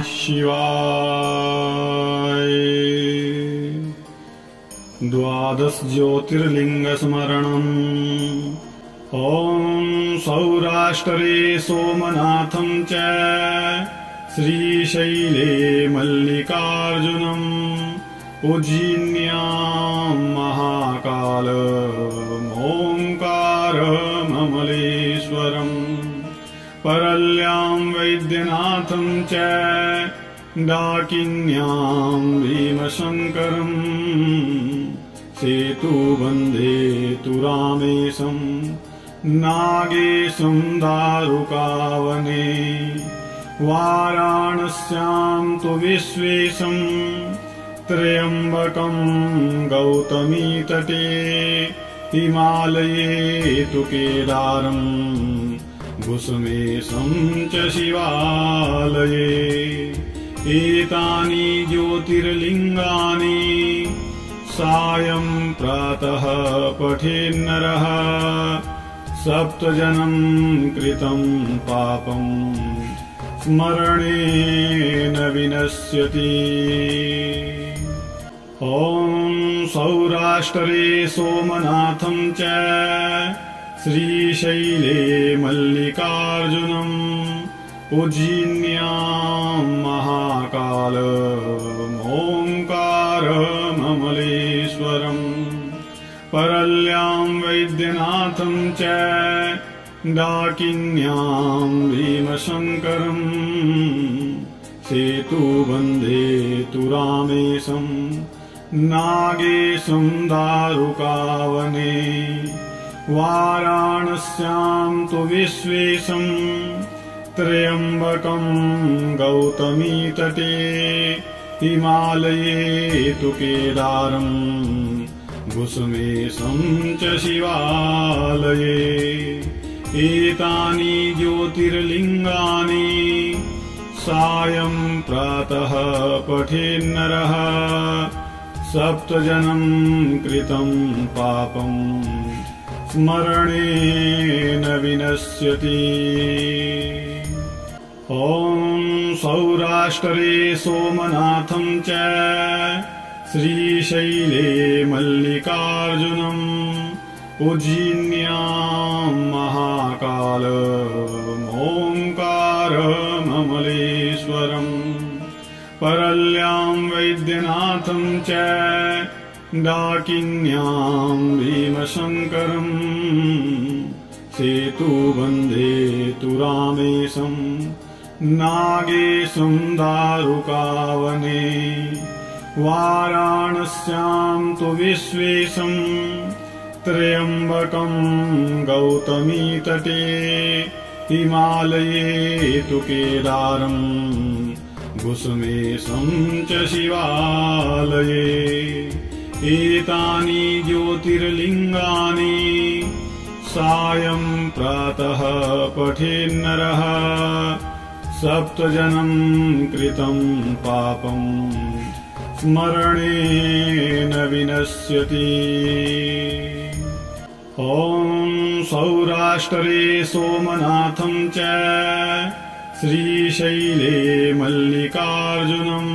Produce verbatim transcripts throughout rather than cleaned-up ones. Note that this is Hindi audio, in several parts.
नमः शिवाय। द्वादश ज्योतिर्लिंग स्मरणम्। ओम सौराष्ट्रे सोमनाथं च श्रीशैले मल्लिकार्जुनम् उज्जीन्यां महाकाल ओंकार ममलेश्वरम् परल्यां वैद्यनाथं च डाकिन्यां भीमशंकरं सेतु बंधे तु रामेशं नागेशं दारुकावने वाराणस्यां तु विश्वेशं त्र्यंबकं गौतमी तटे हिमालये तु केदारं भुसमेशं च शिवालये। एतानि ज्योतिर्लिङ्गानि सायं प्रातः पठेन्नरः सप्तजनं कृतं पापं स्मरणेन विनश्यति। ॐ सौराष्ट्रे सोमनाथं च श्रीशैले मल्लिकार्जुनम् उज्जीन्यां महाकाल ओंकार ममलेश्वरम् परल्यां वैद्यनाथं च डाकिन्यां भीमशंकरं सेतु बंधे तु रामेशं नागेशं दारुकावने वाराणस्यां तु विश्वेशं त्र्यंबकं गौतमी तटे हिमालये तु केदारं भुसमेशं च शिवालये। एतानि ज्योतिर्लिङ्गानि सायं प्रातः पठेन्नरः सप्तजनं कृतं पापं स्मरणेन विनश्यति। ॐ सौराष्ट्रे सोमनाथं च श्रीशैले मल्लिकार्जुनम् उज्जीन्यां महाकाल ओंकार ममलेश्वरम् परल्यां वैद्यनाथं च डाकिन्यां भीमशंकरं सेतु बंधे तु रामेशं नागेशं दारुकावने वाराणस्यां तु विश्वेशं त्र्यंबकं गौतमी तटे हिमालये तु केदारं भुसमेशं च शिवालये। एतानि ज्योतिर्लिङ्गानि सायं प्रातः पठेन्नरः सप्तजनं कृतं पापं स्मरणेन विनश्यति। ॐ सौराष्ट्रे सोमनाथं च श्रीशैले मल्लिकार्जुनम्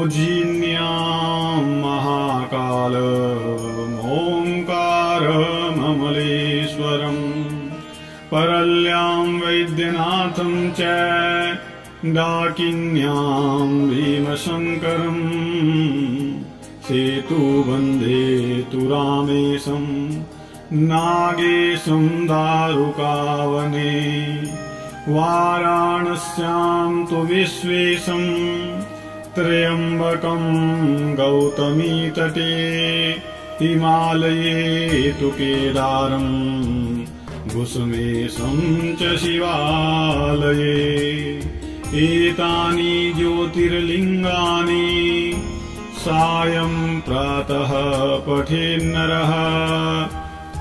उज्जीन्यां महाकाल ओंकार ममलेश्वरम् परल्यां वैद्यनाथं च डाकिन्यां भीमशंकरं सेतु बंधे तु रामेशं नागेशं दारुकावने वाराणस्यां तु विश्वेशं त्र्यंबकं गौतमी तटे हिमालये तु केदारं भुसमेशं च शिवालये। एतानि ज्योतिर्लिङ्गानि सायं प्रातः पठेन्नरः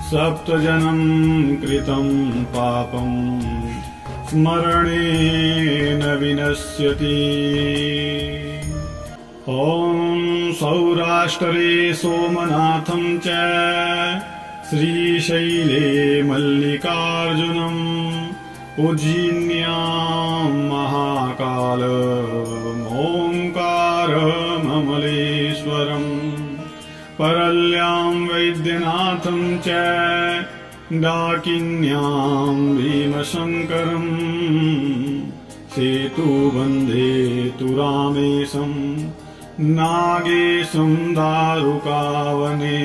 सप्तजनं कृतं पापं स्मरणेन विनश्यति। ॐ सौराष्ट्रे सोमनाथं च श्रीशैले मल्लिकार्जुनम् उज्जीन्यां महाकाल वैद्यनाथं च डाकिन्यां भीमशङ्करं सेतु वन्दे तु रामेशं नागेशं दारुकावने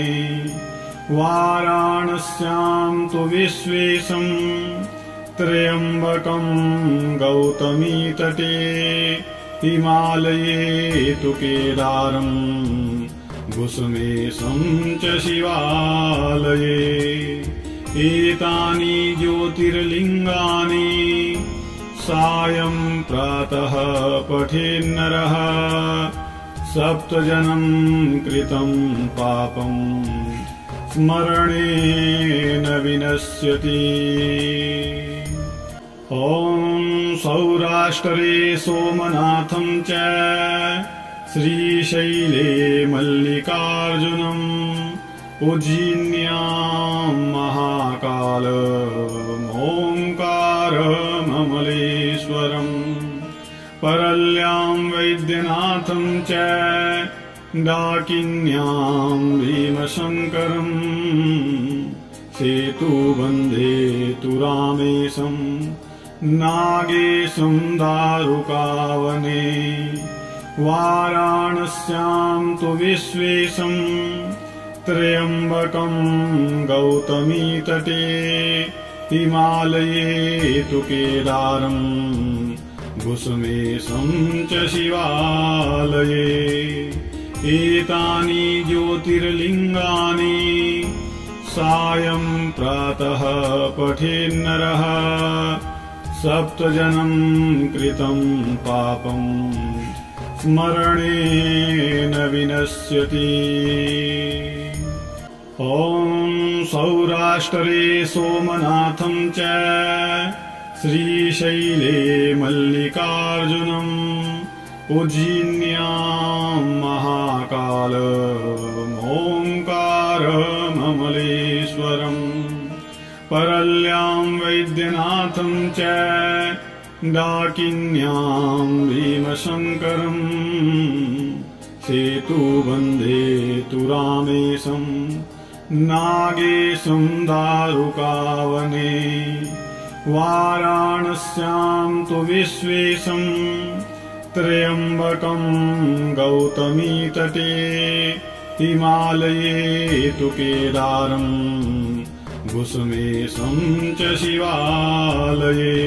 वाराणस्यां तु विश्वेशं त्र्यम्बकं गौतमी तटे हिमालये तु केदारं भुसमेशं च शिवालये। एतानि ज्योतिर्लिङ्गानि सायं प्रातः पठेन्नरः सप्तजनं कृतं पापं स्मरणेन विनश्यति। ॐ सौराष्ट्रे सोमनाथं च श्रीशैले मल्लिकार्जुनम् उज्जिन्यां महाकालम् ओङ्कारममलेश्वरम् परल्यां वैद्यनाथं च डाकिन्यां भीमशङ्करं सेतु वन्दे तु रामेशं नागेशं दारुकावने वाराणस्यां तु विश्वेशं त्र्यम्बकं गौतमी तटे हिमालये तु केदारं भुसमेशं च शिवालये। एतानि ज्योतिर्लिङ्गानि सायं प्रातः पठेन्नरः सप्तजनं कृतं पापं स्मरणेन विनश्यति। ॐ सौराष्ट्रे सोमनाथं च श्रीशैले मल्लिकार्जुनम् उज्जिन्यां महाकालम् ओङ्कारममलेश्वरम् परल्यां वैद्यनाथं च डाकिन्यां भीमशङ्करं सेतु वन्दे तु रामेशं नागेशं दारुकावने वाराणस्यां तु विश्वेशं त्र्यम्बकं गौतमी तटे हिमालये तु केदारं भुसमेशं च शिवालये।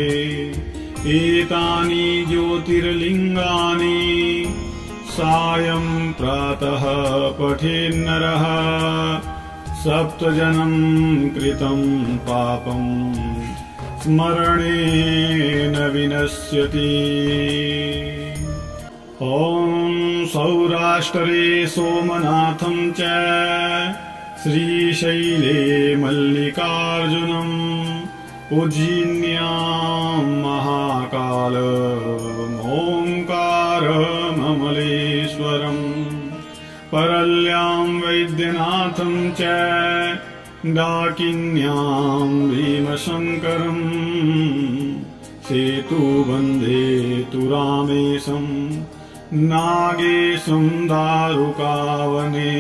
एतानि ज्योतिर्लिङ्गानि सायं प्रातः पठेन्नरः सप्तजनं कृतं पापं स्मरणेन विनश्यति। ॐ सौराष्ट्रे सोमनाथं च श्रीशैले मल्लिकार्जुनम् उज्जिन्यां महाकालम् ओङ्कारममलेश्वरम् परल्यां वैद्यनाथं च डाकिन्यां भीमशङ्करं सेतु वन्दे तु रामेशं नागेशं दारुकावने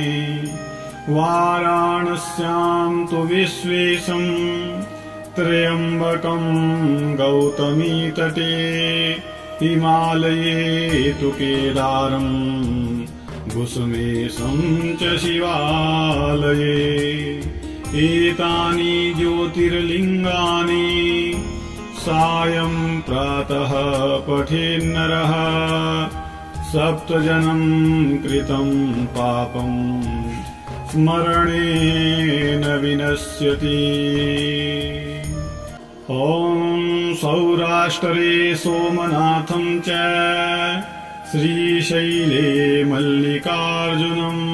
वाराणस्यां तु विश्वेशं त्र्यम्बकं गौतमी तटे हिमालये तु केदारं भुसमेशं च शिवालये। एतानि ज्योतिर्लिङ्गानि सायं प्रातः पठेन्नरः सप्तजनं कृतं पापं स्मरणेन विनश्यति। ॐ सौराष्ट्रे सोमनाथं च श्रीशैले मल्लिकार्जुनम्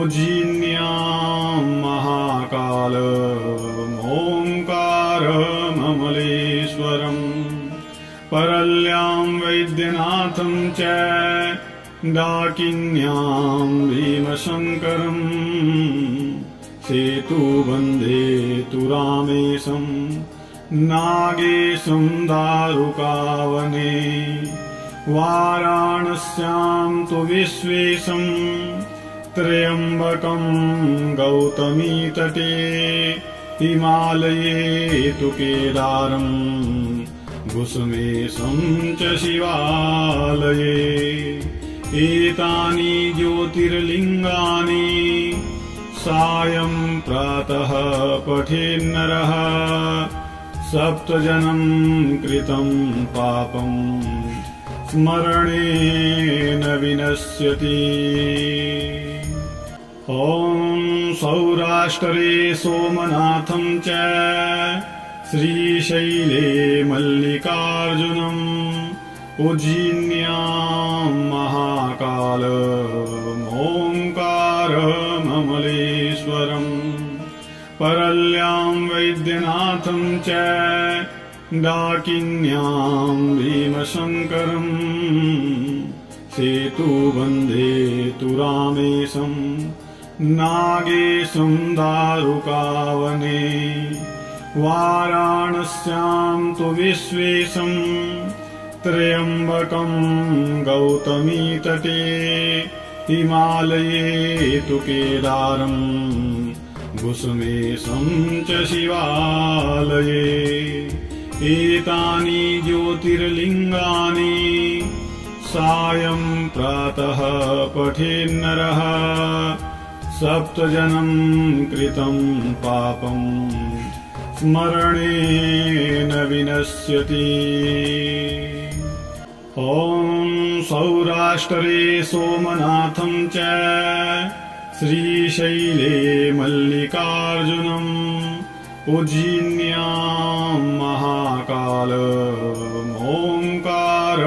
उज्जिन्यां महाकालम् ओङ्कारममलेश्वरम् परल्यां वैद्यनाथं च डाकिन्यां भीमशङ्करं सेतु वन्दे तु रामेशं नागेशं दारुकावने वाराणस्यां तु विश्वेशं त्र्यंबकं गौतमी तटे हिमालये तु केदारं भुस्मेशं च शिवालये। एतानि ज्योतिर्लिङ्गानि सायं प्रातः पठेन्नरः सप्तजनं कृतं पापं स्मरणेन विनश्यति। ॐ सौराष्ट्रे सोमनाथं च श्रीशैले मल्लिकार्जुनम् उज्जिन्यां महाकाल ओंकार ममलेश्वरम् परल्यां वैद्यनाथं च डाकिन्यां भीमशङ्करम् सेतु बन्धे तु रामेशं नागेशं दारुकावने वाराणस्यां तु विश्वेशं त्र्यम्बकं गौतमी तटे हिमालये तु केदारम् भुस्मेशं च शिवालये। एतानि ज्योतिर्लिङ्गानि सायं प्रातः पठेन्नरः सप्तजनं कृतं पापं स्मरणेन विनश्यति। ॐ सौराष्ट्रे सोमनाथं च श्रीशैले मल्लिकार्जुनम् उज्जिन्यां महाकाल ओंकार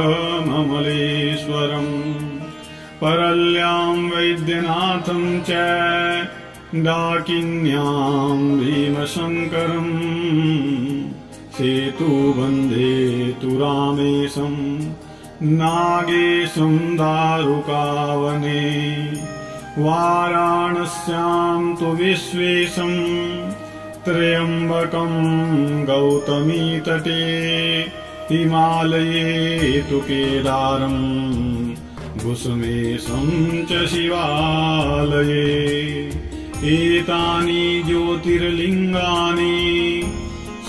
ममलेश्वरम् परल्यां वैद्यनाथं च डाकिन्यां भीमशङ्करम् सेतु बन्धे तु रामेशं नागेशं दारुकावने वाराणस्यां तु विश्वेशं त्र्यम्बकं गौतमी तटे हिमालये तु केदारम् भुस्मेशं च शिवालये। एतानि ज्योतिर्लिङ्गानि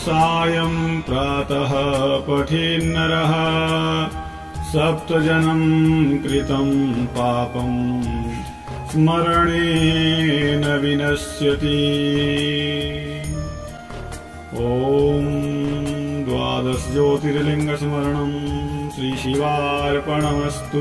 सायं प्रातः पठेन्नरः सप्तजनं कृतं पापं स्मरणेन विनश्यति। ॐ द्वादश ज्योतिर्लिंग स्मरणं श्री शिवार्पणमस्तु।